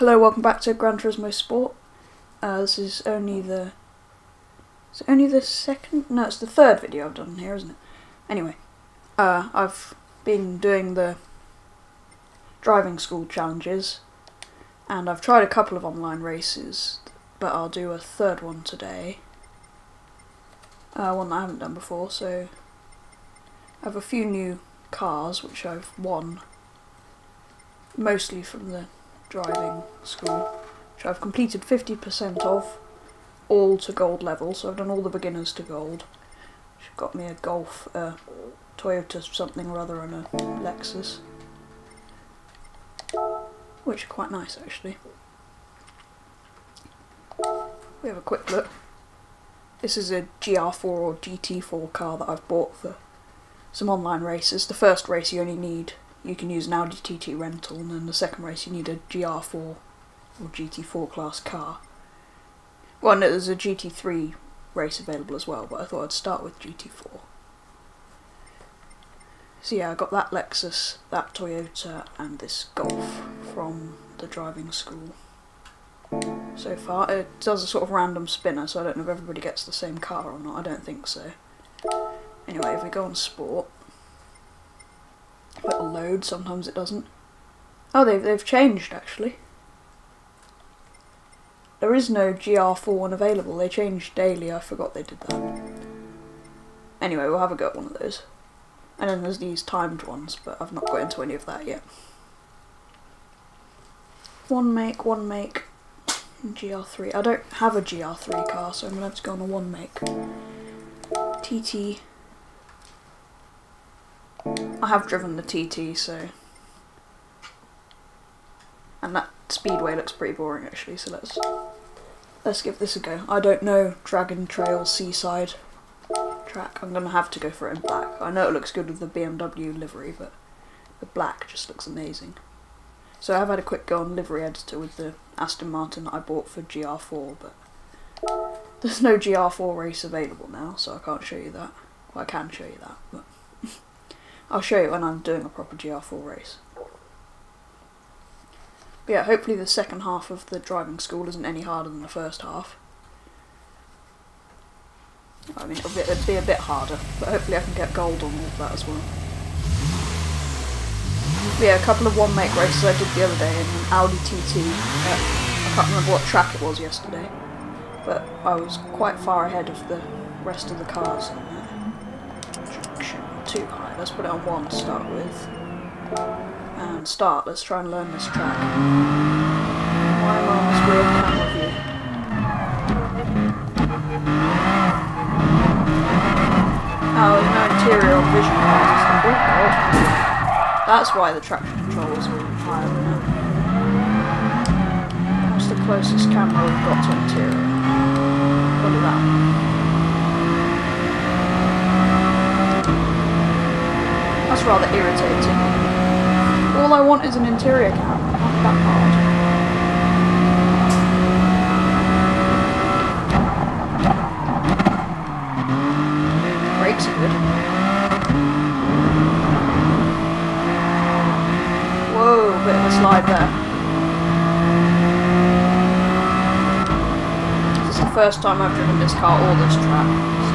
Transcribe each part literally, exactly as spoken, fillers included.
Hello, welcome back to Gran Turismo Sport. Uh, this is only the... Is it only the second? No, it's the third video I've done here, isn't it? Anyway, uh, I've been doing the driving school challenges, and I've tried a couple of online races, but I'll do a third one today. Uh, one that I haven't done before, so... I have a few new cars, which I've won, mostly from the driving school, which I've completed fifty percent of, all to gold level, so I've done all the beginners to gold, which got me a Golf, a Toyota something or other, and a Lexus, which are quite nice actually. We have a quick look. This is a G R four or G T four car that I've bought for some online races. The first race you only need You can use an Audi T T rental, and then the second race you need a G R four or G T four class car. Well, no, there's a G T three race available as well, but I thought I'd start with G T four. So yeah, I got that Lexus, that Toyota, and this Golf from the driving school. So far, it does a sort of random spinner, so I don't know if everybody gets the same car or not. I don't think so. Anyway, if we go on Sport, it'll load, sometimes it doesn't. Oh, they've, they've changed actually. There is no G R four one available, they changed daily, I forgot they did that. Anyway, we'll have a go at one of those. And then there's these timed ones, but I've not got into any of that yet. One make, one make, G R three. I don't have a G R three car, so I'm going to have to go on a one make. T T. I have driven the T T, so... And that speedway looks pretty boring actually, so let's... Let's give this a go. I don't know Dragon Trail Seaside track. I'm gonna have to go for it in black. I know it looks good with the B M W livery, but the black just looks amazing. So I've had a quick go on livery editor with the Aston Martin that I bought for G R four, but... There's no G R four race available now, so I can't show you that. Well, I can show you that, but... I'll show you when I'm doing a proper G R four race. But yeah, hopefully the second half of the driving school isn't any harder than the first half. I mean, it'll be, it'll be a bit harder, but hopefully I can get gold on all of that as well. But yeah, a couple of one make races I did the other day in an Audi T T. Uh, I can't remember what track it was yesterday, but I was quite far ahead of the rest of the cars. Too high. Let's put it on one to start with. And start. Let's try and learn this track. Why am I on this weird camera view? Oh, there's no interior vision glasses. Oh god. That's why the traction control is higher than it. What's the closest camera we've got to interior? Look at that. That's rather irritating. All I want is an interior camera, not that hard. Brakes are good. Whoa, bit of a slide there. This is the first time I've driven this car or this track, so...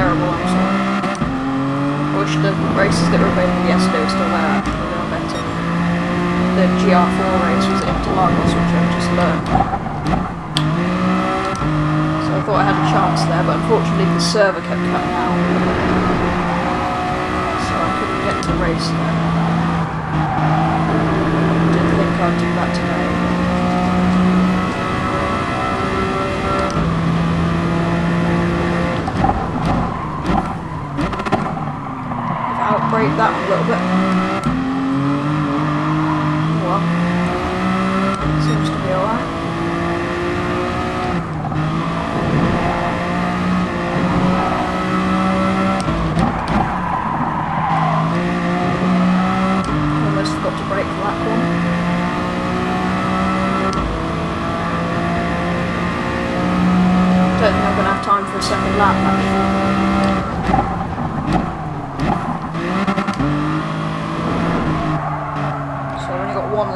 Terrible, I'm sorry. I wish the races that were available yesterday were still there, actually, they were better. The G R four race was Interlagos, which I've just learned. So I thought I had a chance there, but unfortunately the server kept cutting out. So I couldn't get to the race there. I didn't think I'd do that today. Break that a little bit. Well, seems to be alright. Almost forgot to break for that one. Don't think I'm going to have time for a second lap actually.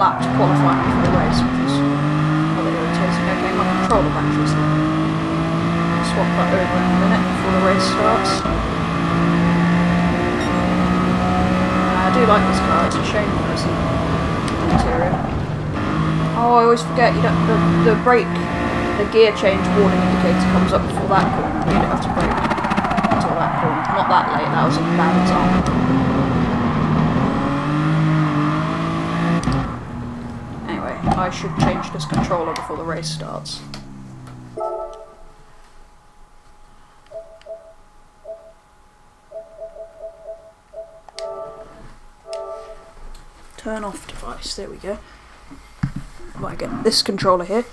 lap to qualify me for the race, which is rather irritating. Okay, my controller battery's now. I'll swap that over in a minute before the race starts. Uh, I do like this car, it's a shame that it's an interior. Oh, I always forget, you don't, the, the brake, the gear change warning indicator comes up before that corner. You don't have to brake until that corner. Not that late, that was a bad example. I should change this controller before the race starts. Turn off device, there we go. Might get this controller here.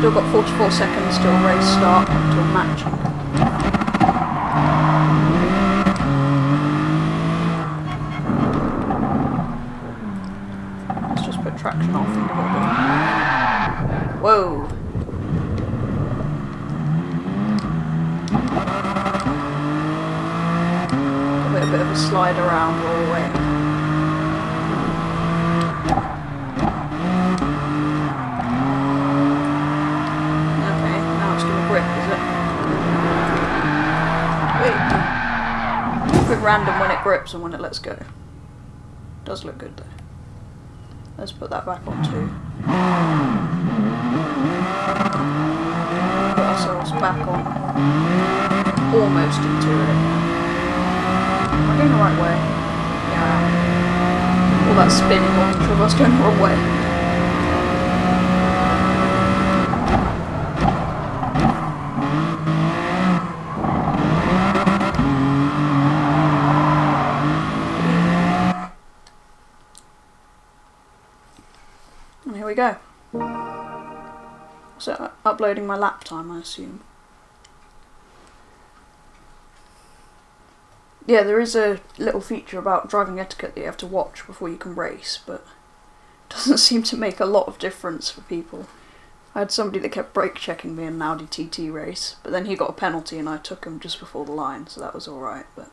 Still got forty-four seconds till race start, till match. Let's just put traction off and give it a bit. Whoa! Give it a bit of a slide around all the way. Random when it grips and when it lets go. Does look good though. Let's put that back on too. Put ourselves back on. Almost into it. Am I going the right way? Yeah. All that spinning on each of us going the wrong way. We go. So uploading my lap time, I assume. Yeah, there is a little feature about driving etiquette that you have to watch before you can race, but it doesn't seem to make a lot of difference for people. I had somebody that kept brake checking me in an Audi T T race, but then he got a penalty and I took him just before the line, so that was alright, but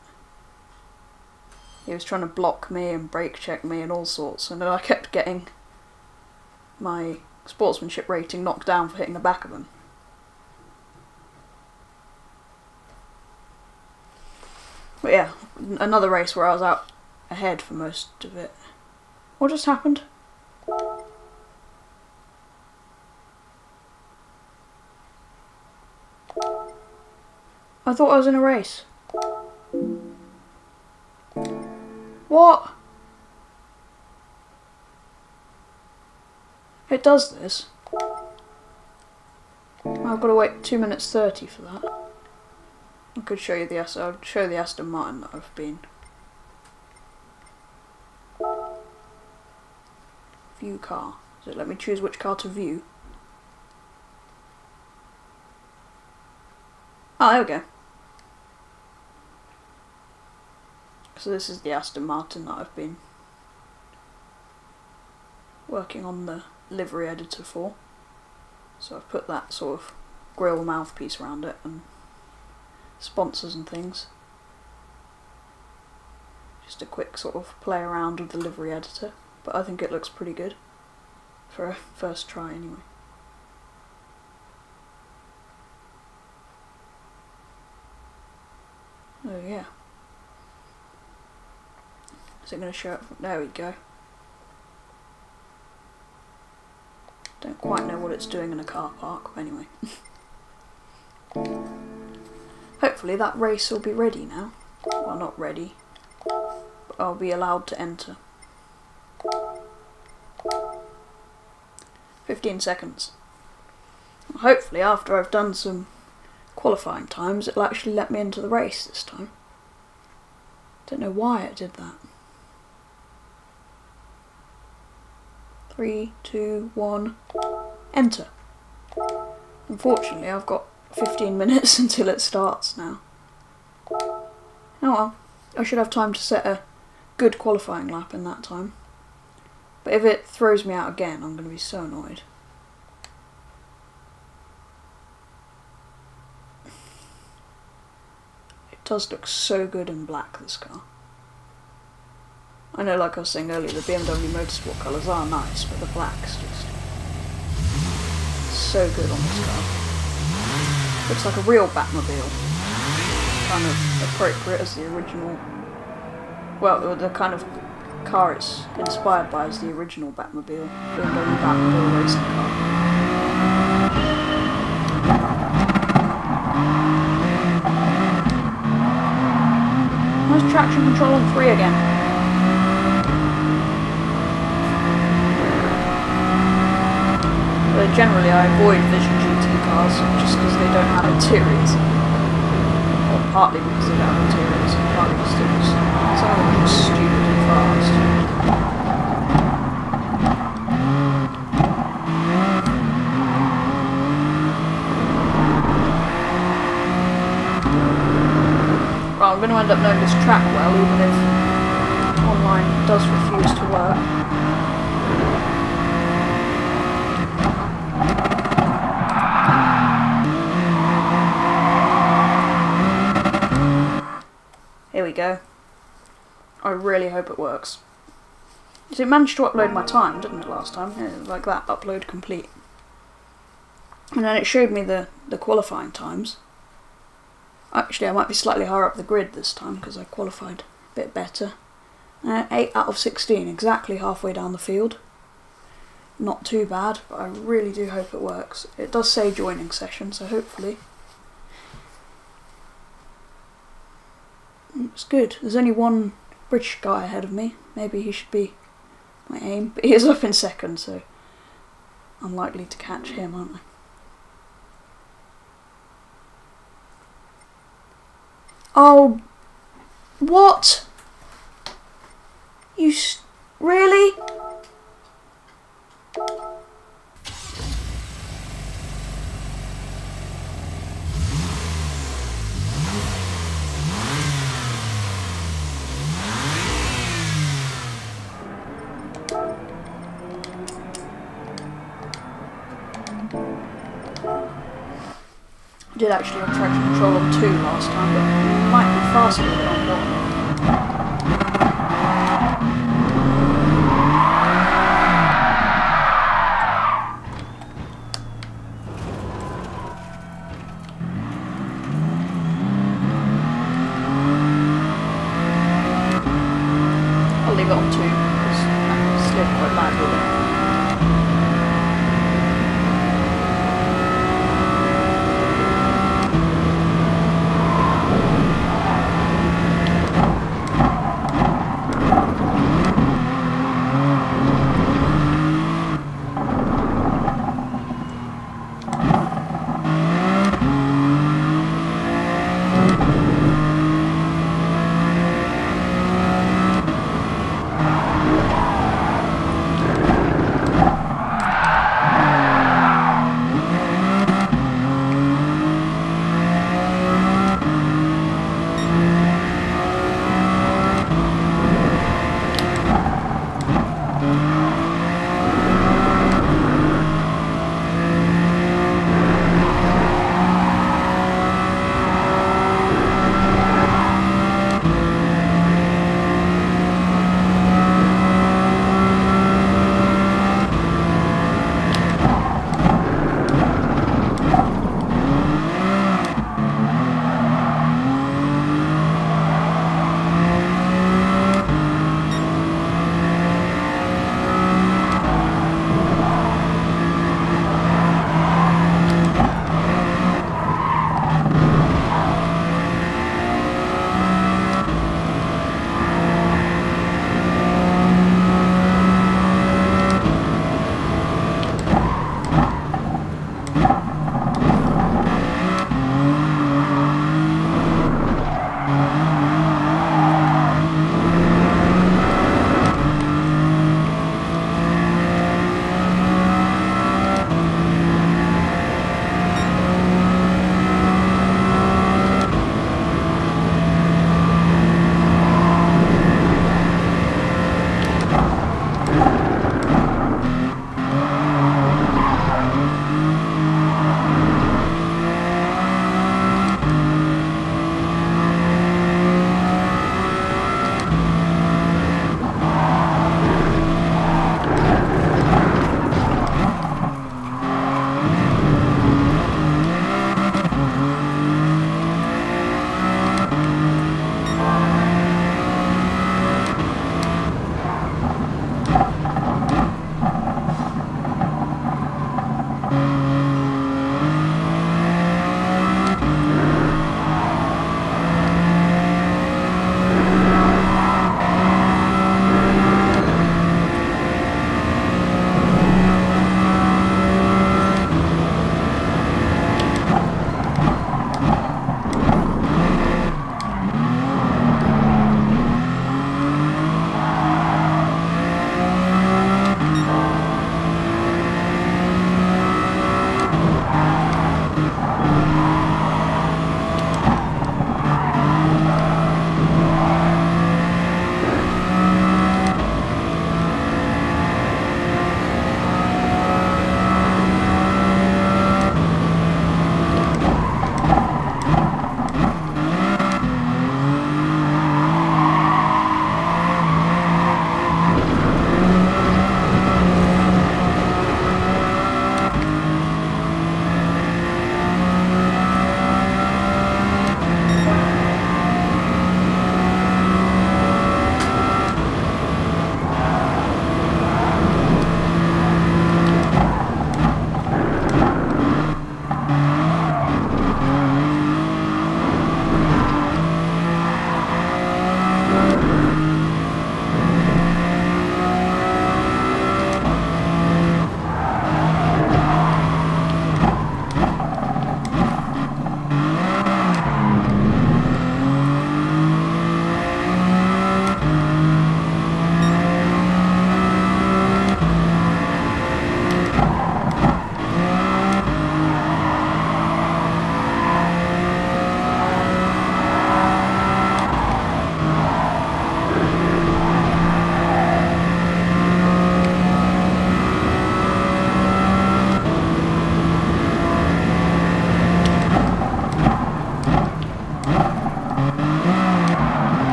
he was trying to block me and brake check me and all sorts, and then I kept getting my sportsmanship rating knocked down for hitting the back of them. But yeah, another race where I was out ahead for most of it. What just happened? I thought I was in a race. What? It does this. I've got to wait two minutes thirty for that. I could show you the Aston. I'll show the Aston Martin that I've been. View car. Does it let me choose which car to view? Oh, there we go. So this is the Aston Martin that I've been working on the livery editor for. So I've put that sort of grill mouthpiece around it and sponsors and things. Just a quick sort of play around with the livery editor, but I think it looks pretty good for a first try anyway. Oh yeah. Is it going to show up? There we go. Don't quite know what it's doing in a car park, but anyway. Hopefully that race will be ready now. Well, not ready, but I'll be allowed to enter. fifteen seconds. Hopefully after I've done some qualifying times, it'll actually let me into the race this time. Don't know why it did that. Three, two, one, enter. Unfortunately, I've got fifteen minutes until it starts now. Oh well, I should have time to set a good qualifying lap in that time. But if it throws me out again, I'm going to be so annoyed. does look so good in black, this car. I know, like I was saying earlier, the B M W Motorsport colours are nice, but the black's just so good on this car. Looks like a real Batmobile. Kind of appropriate as the original... Well, the kind of car it's inspired by is the original Batmobile. B M W Batmobile racing car. Nice traction control on three again. But generally I avoid Vision G T cars just because they don't have interiors. Well, partly because they don't have interiors, and partly because they're just, some of them are just stupidly fast. Right, I'm going to end up knowing this track well, even if online does refuse to work. We go. I really hope it works. So it managed to upload my time, didn't it, last time? Yeah, like that, upload complete. And then it showed me the, the qualifying times. Actually, I might be slightly higher up the grid this time because I qualified a bit better. Uh, eight out of sixteen, exactly halfway down the field. Not too bad, but I really do hope it works. It does say joining session, so hopefully... It's good. There's only one British guy ahead of me. Maybe he should be my aim. But he is up in second, so I'm likely to catch him, aren't I? Oh! What? You s- Really? I did actually have traction control on two last time, but it might be faster than on one. I'll leave it on two, because I slid quite badly there.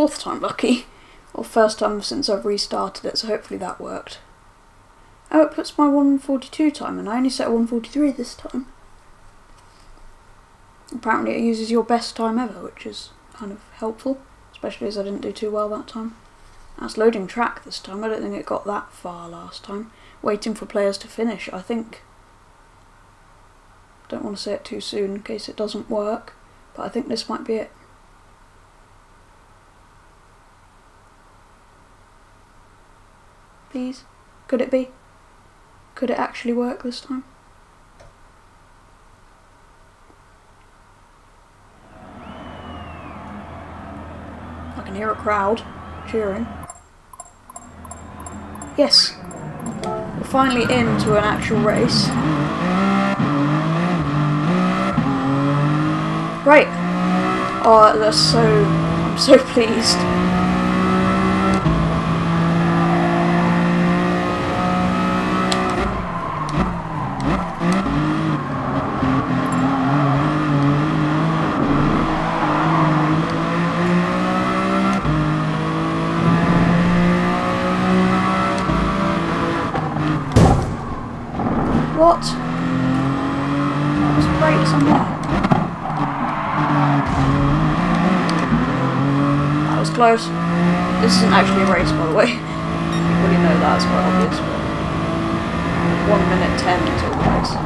fourth time lucky, or first time since I've restarted it, so hopefully that worked. Oh, it puts my one forty-two time, and I only set a one forty-three this time. Apparently it uses your best time ever, which is kind of helpful, especially as I didn't do too well that time. That's loading track this time. I don't think it got that far last time. Waiting for players to finish, I think. Don't want to say it too soon in case it doesn't work, but I think this might be it. Please, could it be? Could it actually work this time? I can hear a crowd cheering. Yes, we're finally into an actual race. Right. Oh, that's so. I'm so pleased. What? That was great somewhere. That was close. This isn't actually a race, by the way. You probably know that's quite obvious, but one minute ten until the race.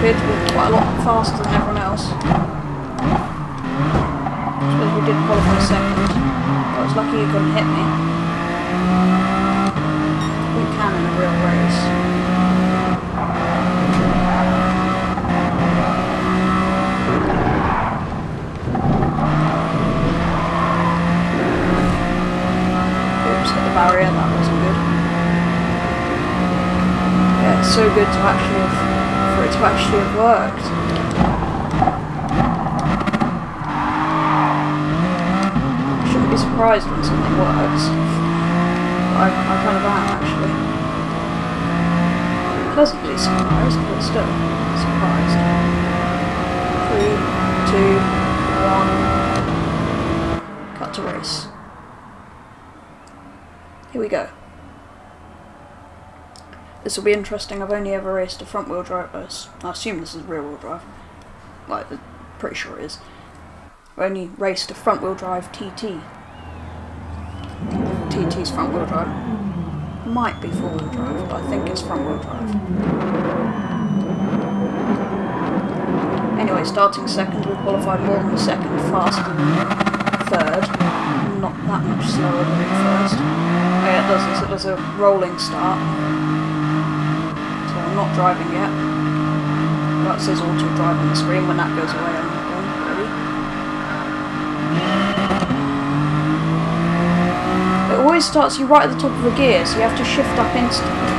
Appeared to be quite a lot faster than everyone else. I suppose we did qualify second. I was lucky you couldn't hit me. You can in a real race. Oops, hit the barrier, that wasn't good. Yeah, it's so good to actually have for it to actually have worked. I shouldn't be surprised when something works. I, I kind of am, actually. Pleasantly surprised, but still surprised. Three, two, one. Cut to race. Here we go. This will be interesting. I've only ever raced a front wheel drive. I assume this is rear wheel drive. Like, pretty sure it is. I've only raced a front wheel drive T T. T T's front wheel drive. Might be four wheel drive, but I think it's front wheel drive. Anyway, starting second, we qualified more than second, faster than third. Not that much slower than first. Oh yeah, it does this. It does a rolling start. I'm not driving yet. Well, it says auto drive on the screen. When that goes away, I'm not going really. It always starts you right at the top of the gear, so you have to shift up instantly.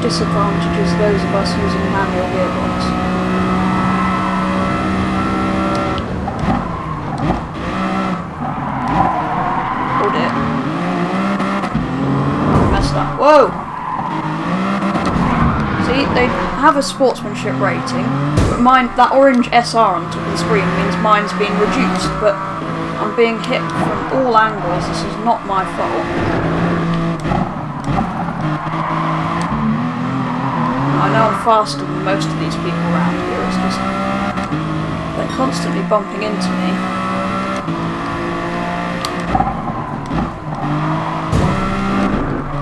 Disadvantages those of us using a manual gearbox. Hold it. I messed up. Whoa! They have a sportsmanship rating, but mine, that orange S R on top of the screen means mine's being reduced, but I'm being hit from all angles. This is not my fault. I know I'm faster than most of these people around here, it's just they're constantly bumping into me.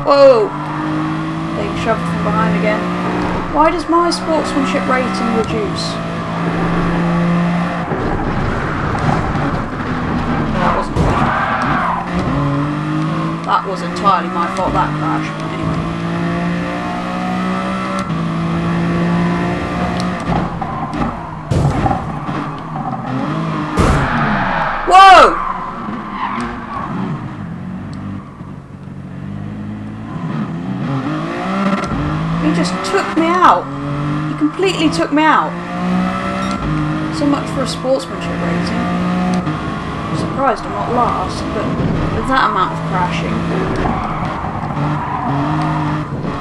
Whoa! Being shoved from behind again. Why does my sportsmanship rating reduce? That wasn't good. That was entirely my fault, that crash, but anyway. Whoa! Took me out. He completely took me out. So much for a sportsmanship rating. surprised I'm not last, but with that amount of crashing,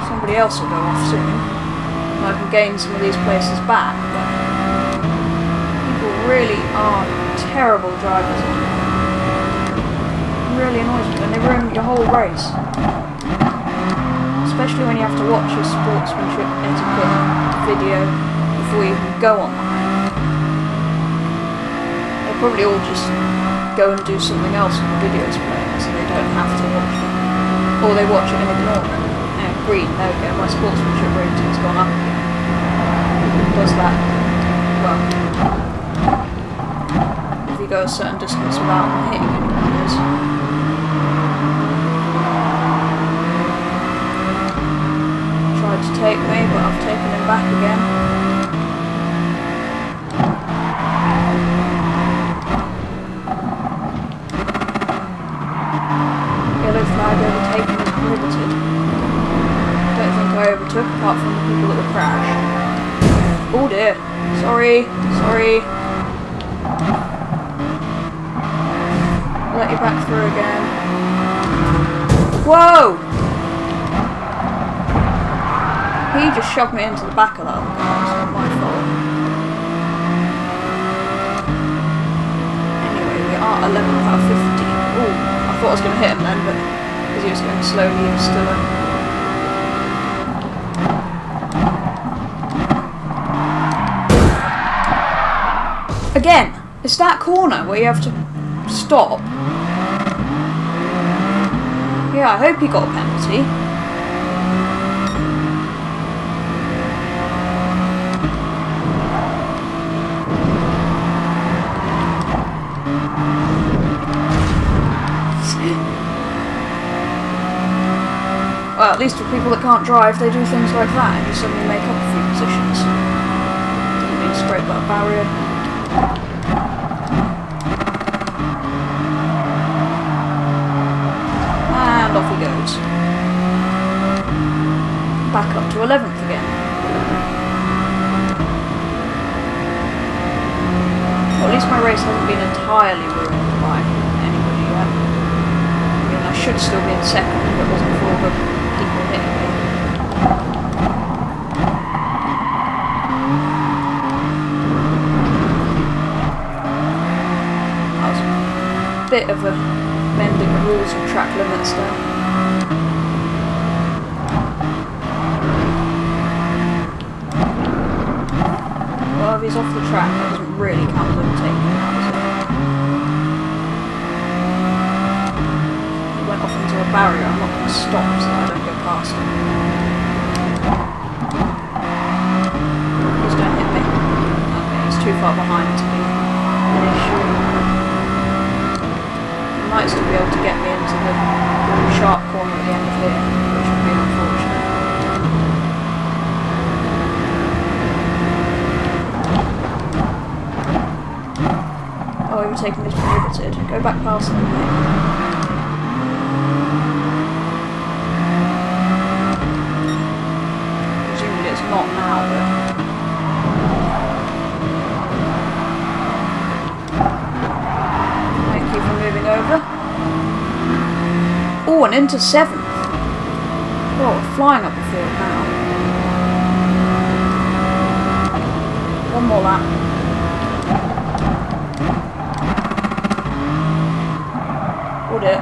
somebody else will go off soon, and I can gain some of these places back. But people really are terrible drivers. It really annoys me, and they ruin your whole race. Especially when you have to watch a sportsmanship etiquette video before you even go on the highway. They'll probably all just go and do something else when the video's playing, so they don't have to watch it. Or they watch it and ignore it. Yeah, green, there we go, my sportsmanship rating's gone up again. Who does that? Well, if you go a certain distance without hitting anyone, it is. To take me, but I've taken him back again. Yellow flag overtaking is prohibited. Don't think I overtook apart from the people that were crashed. Oh dear. Sorry, sorry. I'll let you back through again. Whoa! He just shoved me into the back of that other car, it's not my fault. Anyway, we are eleven out of fifteen. Ooh, I thought I was going to hit him then, but because he was going slowly, he was still in. Again, it's that corner where you have to stop. Yeah, I hope he got a penalty. Well, at least for people that can't drive, they do things like that, and you suddenly make up a few positions. Didn't mean to scrape that barrier. And off he goes. Back up to eleventh again. Well, at least my race hasn't been entirely ruined by anybody yet. I mean, I should still be in second if it wasn't for the people hitting me. That was a bit of a bending the rules and track limits there. Well, if he's off the track, that doesn't really count as overtaking now, does it? He went off into a barrier, I'm not going to stop, so I don't. Past him. Please don't hit me. Okay, he's too far behind to be an issue. He might still be able to get me into the sharp corner at the end of here, which would be unfortunate. Oh, overtaking is prohibited. Go back past him, mate. Not now, but... Thank you for moving over. Oh, and into seventh. Oh, we're flying up the field now. One more lap. Hold it.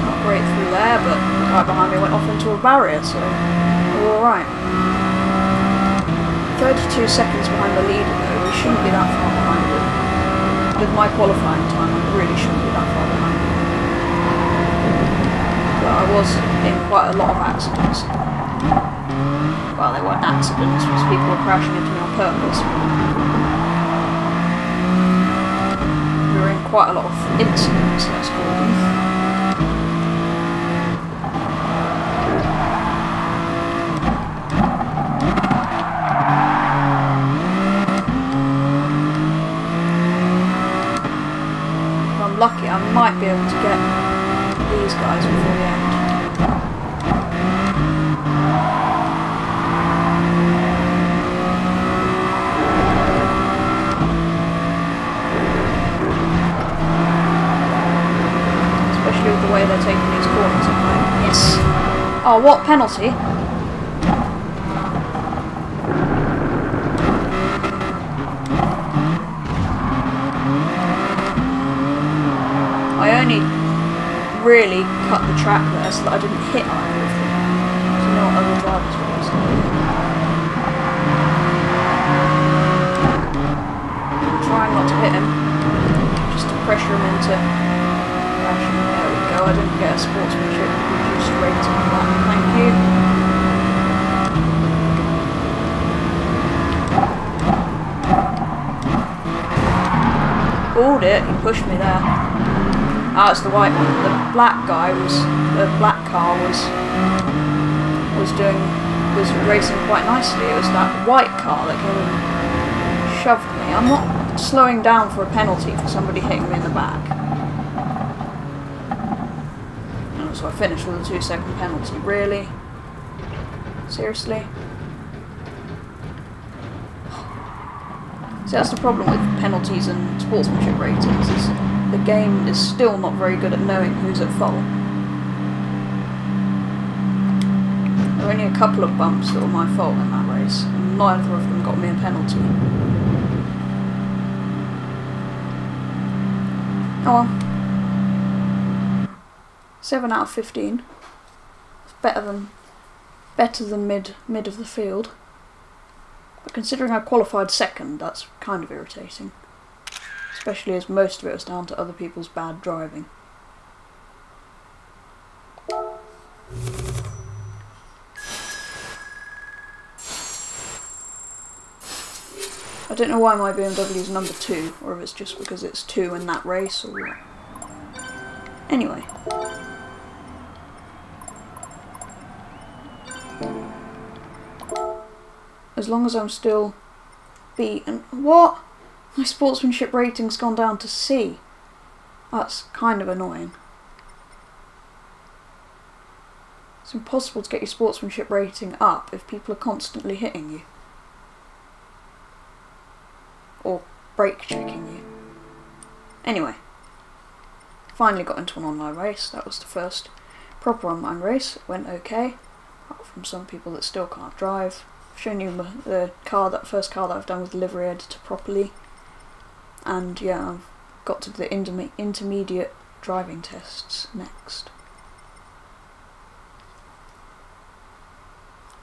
Not great through there, but the guy behind me went off into a barrier, so... Alright. thirty-two seconds behind the leader though, we shouldn't be that far behind him. With my qualifying time, I really shouldn't be that far behind him. But I was in quite a lot of accidents. Well, they weren't accidents, because people were crashing into me on purpose. We were in quite a lot of incidents, let's call them. Lucky, I might be able to get these guys before the end. especially with the way they're taking these corners. Yes. Oh, what penalty? I only really cut the track there so that I didn't hit either of them. So no other drivers were using. Trying not to hit him, just to pressure him into crashing. There we go. I didn't get a sportsmanship reduced rate on that. Thank you. Balled it. He pushed me there. Ah, it's the white one. The black guy was, the black car was, was doing, was racing quite nicely. It was that white car that came and shoved me. I'm not slowing down for a penalty for somebody hitting me in the back. And so I finished with a two second penalty. Really? Seriously? See, that's the problem with penalties and sportsmanship ratings, is the game is still not very good at knowing who's at fault. There were only a couple of bumps that were my fault in that race, and neither of them got me a penalty. Oh well. seven out of fifteen. It's better than better than mid mid of the field. But considering I qualified second, that's kind of irritating. Especially as most of it was down to other people's bad driving. I don't know why my B M W is number two, or if it's just because it's two in that race, or what. Anyway. As long as I'm still beaten. What? My sportsmanship rating's gone down to C. That's kind of annoying. It's impossible to get your sportsmanship rating up if people are constantly hitting you. Or brake checking you. Anyway. Finally got into an online race. That was the first proper online race. It went okay. Apart from some people that still can't drive. I've shown you the car, that first car that I've done with the livery editor properly, and yeah, I've got to do the inter intermediate driving tests next.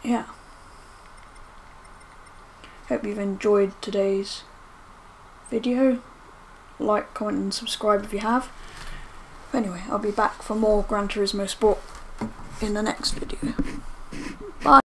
Yeah. Hope you've enjoyed today's video. Like, comment and subscribe if you have. Anyway, I'll be back for more Gran Turismo Sport in the next video.